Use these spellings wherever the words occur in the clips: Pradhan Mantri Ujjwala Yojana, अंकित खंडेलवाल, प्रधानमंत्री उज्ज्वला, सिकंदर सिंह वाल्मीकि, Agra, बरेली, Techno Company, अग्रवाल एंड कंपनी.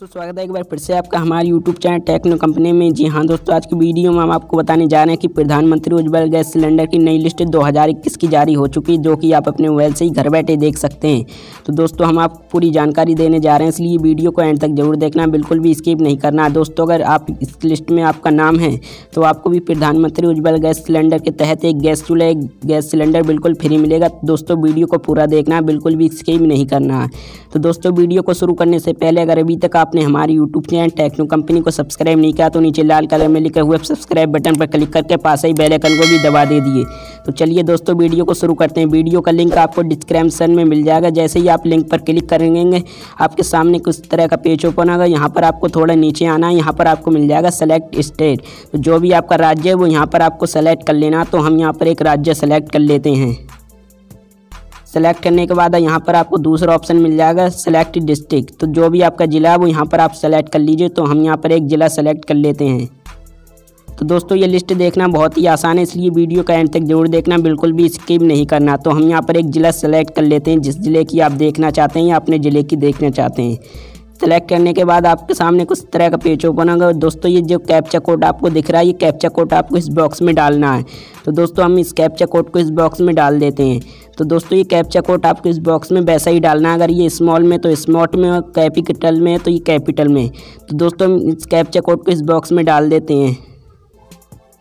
दोस्तों स्वागत है एक बार फिर से आपका हमारे YouTube चैनल टेक्नो कंपनी में। जी हाँ दोस्तों, आज की वीडियो में हम आपको बताने जा रहे हैं कि प्रधानमंत्री उज्ज्वला गैस सिलेंडर की नई लिस्ट 2021 की जारी हो चुकी है, जो कि आप अपने मोबाइल से ही घर बैठे देख सकते हैं। तो दोस्तों हम आपको पूरी जानकारी देने जा रहे हैं, इसलिए वीडियो को एंड तक जरूर देखना, बिल्कुल भी स्किप नहीं करना। दोस्तों अगर आप इस लिस्ट में आपका नाम है तो आपको भी प्रधानमंत्री उज्ज्वला गैस सिलेंडर के तहत एक गैस चूल्हा, एक गैस सिलेंडर बिल्कुल फ्री मिलेगा। दोस्तों वीडियो को पूरा देखना, बिल्कुल भी स्किप नहीं करना। तो दोस्तों वीडियो को शुरू करने से पहले अगर अभी तक आपने हमारी यूट्यूब चैनल टेक्नो कंपनी को सब्सक्राइब नहीं किया तो नीचे लाल कलर में लिखे हुए सब्सक्राइब बटन पर क्लिक करके पास ही बेल आइकन को भी दबा दे दिए। तो चलिए दोस्तों वीडियो को शुरू करते हैं। वीडियो का लिंक आपको डिस्क्रिप्शन में मिल जाएगा। जैसे ही आप लिंक पर क्लिक करेंगे आपके सामने कुछ तरह का पेज ओपन होगा। यहाँ पर आपको थोड़ा नीचे आना है, यहाँ पर आपको मिल जाएगा सेलेक्ट स्टेट। तो जो भी आपका राज्य है वो यहाँ पर आपको सेलेक्ट कर लेना। तो हम यहाँ पर एक राज्य सेलेक्ट कर लेते हैं। सेलेक्ट करने के बाद यहाँ पर आपको दूसरा ऑप्शन मिल जाएगा सेलेक्ट डिस्ट्रिक्ट। तो जो भी आपका ज़िला है वो यहाँ पर आप सेलेक्ट कर लीजिए। तो हम यहाँ पर एक ज़िला सेलेक्ट कर लेते हैं। तो दोस्तों ये लिस्ट देखना बहुत ही आसान है, इसलिए वीडियो का एंड तक जरूर देखना, बिल्कुल भी स्किप नहीं करना। तो हम यहाँ पर एक ज़िला सेलेक्ट कर लेते हैं, जिस ज़िले की आप देखना चाहते हैं या अपने ज़िले की देखना चाहते हैं। सेलेक्ट करने के बाद आपके सामने कुछ तरह का पेज ओपन होगा। दोस्तों ये जो कैप्चा कोड आपको दिख रहा है, ये कैप्चा कोड आपको इस बॉक्स में डालना है। तो दोस्तों हम इस कैप्चा कोड को इस बॉक्स में डाल देते हैं। तो दोस्तों ये कैप्चा कोड आपको इस बॉक्स में वैसा ही डालना है। अगर ये स्मॉल में तो स्मॉल में, और कैपिटल में है तो ये कैपिटल में। तो दोस्तों हम इस कैप्चा कोड को इस बॉक्स में डाल देते हैं।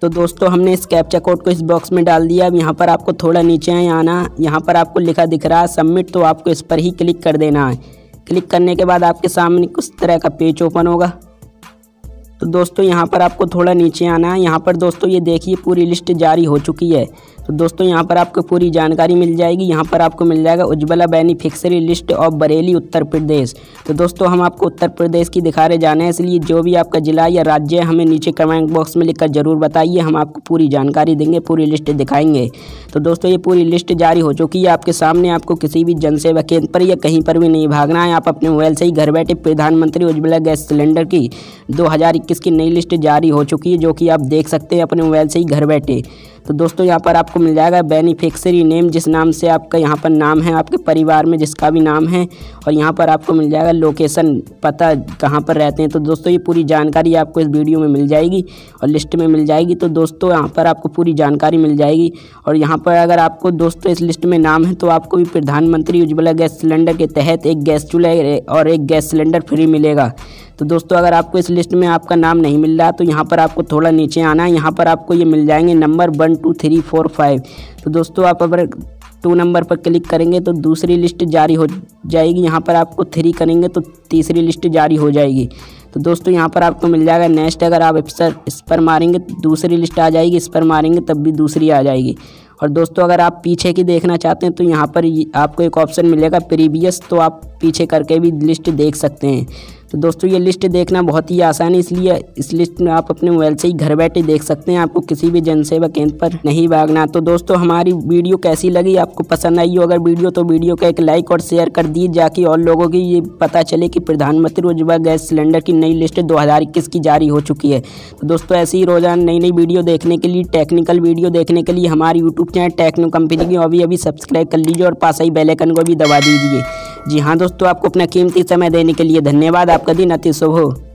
तो दोस्तों हमने इस कैप्चा कोड को इस बॉक्स में डाल दिया। अब यहाँ पर आपको थोड़ा नीचे आना, यहाँ पर आपको लिखा दिख रहा है सबमिट, तो आपको इस पर ही क्लिक कर देना है। क्लिक करने के बाद आपके सामने कुछ तरह का पेज ओपन होगा। तो दोस्तों यहाँ पर आपको थोड़ा नीचे आना है। यहाँ पर दोस्तों ये देखिए पूरी लिस्ट जारी हो चुकी है। तो दोस्तों यहाँ पर आपको पूरी जानकारी मिल जाएगी। यहाँ पर आपको मिल जाएगा Ujjwala beneficiary list of बरेली Uttar Pradesh. तो दोस्तों हम आपको उत्तर प्रदेश की दिखा रहे जाना है, इसलिए जो भी आपका ज़िला या राज्य है हमें नीचे कमेंट बॉक्स में लिखकर ज़रूर बताइए। हम आपको पूरी जानकारी देंगे, पूरी लिस्ट दिखाएंगे। तो दोस्तों ये पूरी लिस्ट जारी हो चुकी है आपके सामने। आपको किसी भी जनसेवा केंद्र पर या कहीं पर भी नहीं भागना है, आप अपने मोबाइल से ही घर बैठे प्रधानमंत्री उज्ज्वला गैस सिलेंडर की 2021 की नई लिस्ट जारी हो चुकी है, जो कि आप देख सकते हैं अपने मोबाइल से ही घर बैठे। तो दोस्तों यहाँ पर आपको मिल जाएगा बेनिफिशियरी नेम, जिस नाम से आपका यहाँ पर नाम है, आपके परिवार में जिसका भी नाम है, और यहाँ पर आपको मिल जाएगा लोकेशन, पता कहाँ पर रहते हैं। तो दोस्तों ये पूरी जानकारी आपको इस वीडियो में मिल जाएगी और लिस्ट में मिल जाएगी। तो दोस्तों यहाँ पर आपको पूरी जानकारी मिल जाएगी। और यहाँ पर अगर आपको दोस्तों इस लिस्ट में नाम है तो आपको भी प्रधानमंत्री उज्ज्वला गैस सिलेंडर के तहत एक गैस चूल्हा और एक गैस सिलेंडर फ्री मिलेगा। तो दोस्तों अगर आपको इस लिस्ट में आपका नाम नहीं मिल रहा तो यहाँ पर आपको थोड़ा नीचे आना है। यहाँ पर आपको ये मिल जाएंगे नंबर 1 2 3 4 5। तो दोस्तों आप अगर 2 नंबर पर क्लिक करेंगे तो दूसरी लिस्ट जारी हो जाएगी। यहाँ पर आपको 3 करेंगे तो तीसरी लिस्ट जारी हो जाएगी। तो दोस्तों यहाँ पर आपको मिल जाएगा नेक्स्ट, अगर आप इस पर मारेंगे तो दूसरी लिस्ट आ जाएगी, इस पर मारेंगे तब भी दूसरी आ जाएगी। और दोस्तों अगर आप पीछे की देखना चाहते हैं तो यहाँ पर आपको एक ऑप्शन मिलेगा प्रीवियस, तो आप पीछे करके भी लिस्ट देख सकते हैं। तो दोस्तों ये लिस्ट देखना बहुत ही आसान है, इसलिए इस लिस्ट में आप अपने मोबाइल से ही घर बैठे देख सकते हैं। आपको किसी भी जनसेवा केंद्र पर नहीं भागना। तो दोस्तों हमारी वीडियो कैसी लगी, आपको पसंद आई हो अगर वीडियो तो वीडियो का एक लाइक और शेयर कर दीजिए, ताकि और लोगों की ये पता चले कि प्रधानमंत्री उज्ज्वला गैस सिलेंडर की नई लिस्ट 2021 की जारी हो चुकी है। तो दोस्तों ऐसी ही रोजाना नई नई वीडियो देखने के लिए, टेक्निकल वीडियो देखने के लिए हमारी यूट्यूब चैनल टेक्नो कंपनी की अभी सब्सक्राइब कर लीजिए और पास ही बेल आइकन को भी दबा दीजिए। जी हाँ दोस्तों, आपको अपना कीमती समय देने के लिए धन्यवाद। आपका दिन अति शुभ हो।